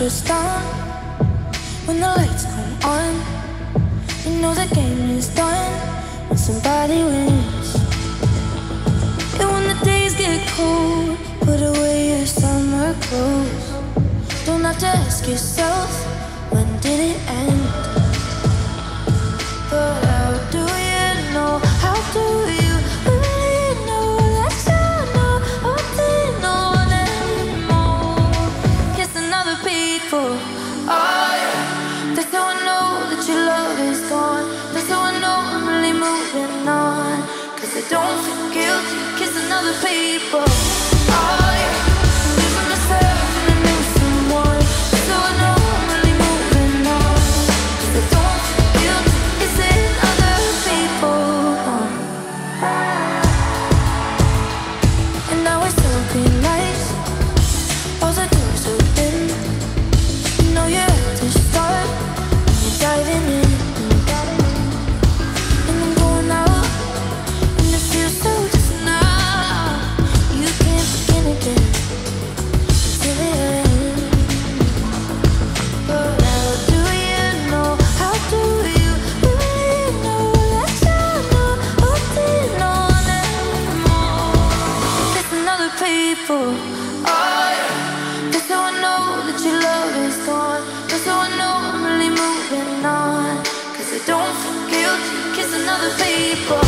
just down. When the lights come on, you know the game is done. When somebody wins, and when the days get cold, put away your summer clothes. Don't have to ask yourself, when did it end? But how do you know? How do you really know that you're not holding on anymore? Kissing other people, oh yeah. That's how I know that your love is gone. That's how I know I'm really moving on. Cause I don't feel guilty kissing other people, oh yeah. People